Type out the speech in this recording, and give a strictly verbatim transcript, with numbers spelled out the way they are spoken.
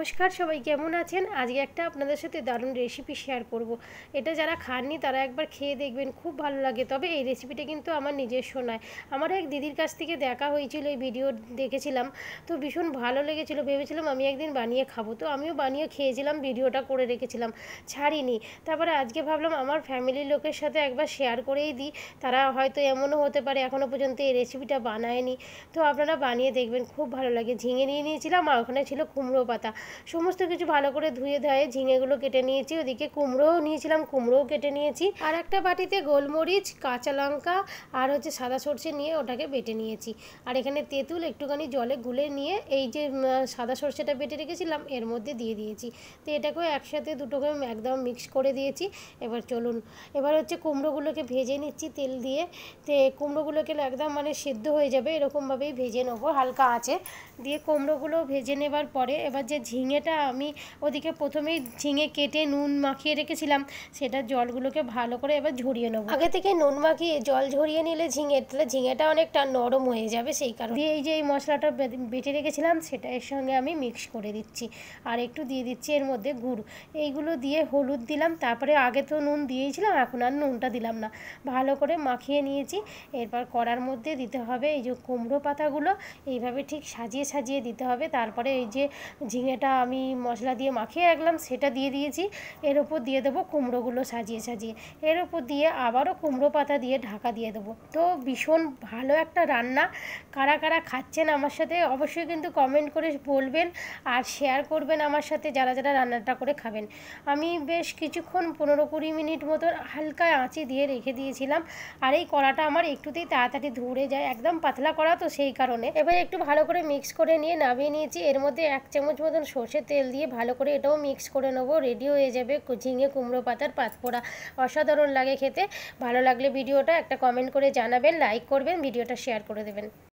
নমস্কার, সবাই কেমন আছেন? আজকে একটা আপনাদের সাথে দারুণ রেসিপি শেয়ার করব। এটা যারা খাননি তারা একবার খেয়ে দেখবেন, খুব ভালো লাগে। তবে এই রেসিপিটা কিন্তু আমার নিজস্ব নয়, আমার এক দিদির কাছ থেকে দেখা হয়েছিল, এই ভিডিও দেখেছিলাম, তো ভীষণ ভালো লেগেছিলো। ভেবেছিলাম আমি একদিন বানিয়ে খাবো, তো আমিও বানিয়ে খেয়েছিলাম, ভিডিওটা করে রেখেছিলাম, ছাড়িনি। তারপরে আজকে ভাবলাম আমার ফ্যামিলির লোকের সাথে একবার শেয়ার করেই দিই, তারা হয়তো এমনও হতে পারে এখনও পর্যন্ত এই রেসিপিটা বানায়নি, তো আপনারা বানিয়ে দেখবেন, খুব ভালো লাগে। ঝিঙে নিয়ে নিয়েছিলাম, আর ওখানে ছিল কুমড়ো পাতা, সমস্ত কিছু ভালো করে ধুয়ে ধুয়ে ঝিঙেগুলো কেটে নিয়েছি। ওদিকে কুমড়োও নিয়েছিলাম, কুমড়োও কেটে নিয়েছি। আর একটা বাটিতে গোলমরিচ, কাঁচা লঙ্কা আর হচ্ছে সাদা সর্ষে নিয়ে ওটাকে বেটে নিয়েছি। আর এখানে তেঁতুল একটুখানি জলে গুলে নিয়ে এই যে সাদা সর্ষেটা বেটে রেখেছিলাম এর মধ্যে দিয়ে দিয়েছি, তো এটাকেও একসাথে দুটোকে একদম মিক্স করে দিয়েছি। এবার চলুন এবার হচ্ছে কুমড়োগুলোকে ভেজে নিচ্ছি তেল দিয়ে। তে কুমড়োগুলোকে একদম মানে সিদ্ধ হয়ে যাবে এরকমভাবেই ভেজে নেবো হালকা আঁচে দিয়ে। কুমড়োগুলো ভেজে নেবার পরে এবার যে ঝিঙেটা আমি ওদিকে প্রথমেই ঝিঙে কেটে নুন মাখিয়ে রেখেছিলাম, সেটা জলগুলোকে ভালো করে এবার ঝরিয়ে নেবো। আগে থেকে নুন মাখিয়ে জল ঝরিয়ে নিলে ঝিঙে তাহলে ঝিঙেটা অনেকটা নরম হয়ে যাবে, সেই কারণে দিয়ে এই যে এই মশলাটা বেটে রেখেছিলাম সেটা এর সঙ্গে আমি মিক্স করে দিচ্ছি। আর একটু দিয়ে দিচ্ছি এর মধ্যে গুড়, এইগুলো দিয়ে হলুদ দিলাম, তারপরে আগে তো নুন দিয়েছিলাম, এখন আর নুনটা দিলাম না, ভালো করে মাখিয়ে নিয়েছি। এরপর কড়ার মধ্যে দিতে হবে এই যে কুমড়ো পাতাগুলো, এইভাবে ঠিক সাজিয়ে সাজিয়ে দিতে হবে। তারপরে এই যে ঝিঙেটা আমি মশলা দিয়ে মাখিয়ে রাখলাম সেটা দিয়ে দিয়েছি, এর ওপর দিয়ে দেবো কুমড়োগুলো সাজিয়ে সাজিয়ে, এর ওপর দিয়ে আবারও কুমড়ো পাতা দিয়ে ঢাকা দিয়ে দেবো। তো ভীষণ ভালো একটা রান্না। কারা কারা খাচ্ছেন আমার সাথে অবশ্যই কিন্তু কমেন্ট করে বলবেন, আর শেয়ার করবেন আমার সাথে যারা যারা রান্নাটা করে খাবেন। আমি বেশ কিছুক্ষণ পনেরো কুড়ি মিনিট মতন হালকা আঁচে দিয়ে রেখে দিয়েছিলাম। আর এই কড়াটা আমার একটুতেই তাড়াতাড়ি ধরে যায়, একদম পাতলা কড়া, তো সেই কারণে। এবার একটু ভালো করে মিক্স করে নিয়ে নামিয়ে নিয়েছি। এর মধ্যে এক চামচ মতন সর্ষের তেল দিয়ে ভালো করে এটাও মিক্স করে নেবো, রেডি হয়ে যাবে ঝিঙে কুমড়ো পাতার পাঁচফোড়া। অসাধারণ লাগে খেতে। ভালো লাগলে ভিডিওটা একটা কমেন্ট করে জানাবেন, লাইক করবেন, ভিডিওটা শেয়ার করে দেবেন।